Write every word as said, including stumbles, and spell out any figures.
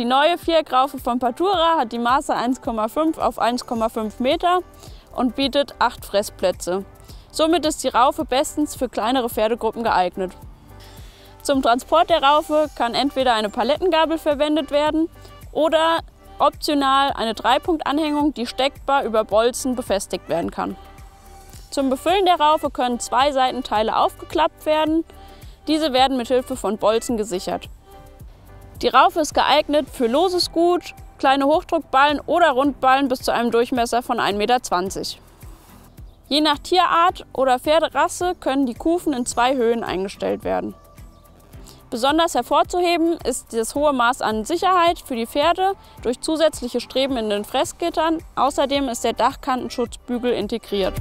Die neue Viereckraufe von Patura hat die Maße eins Komma fünf auf eins Komma fünf Meter und bietet acht Fressplätze. Somit ist die Raufe bestens für kleinere Pferdegruppen geeignet. Zum Transport der Raufe kann entweder eine Palettengabel verwendet werden oder optional eine Dreipunktanhängung, die steckbar über Bolzen befestigt werden kann. Zum Befüllen der Raufe können zwei Seitenteile aufgeklappt werden. Diese werden mit Hilfe von Bolzen gesichert. Die Raufe ist geeignet für loses Gut, kleine Hochdruckballen oder Rundballen bis zu einem Durchmesser von ein Meter zwanzig. Je nach Tierart oder Pferderasse können die Kufen in zwei Höhen eingestellt werden. Besonders hervorzuheben ist das hohe Maß an Sicherheit für die Pferde durch zusätzliche Streben in den Fressgittern. Außerdem ist der Dachkantenschutzbügel integriert.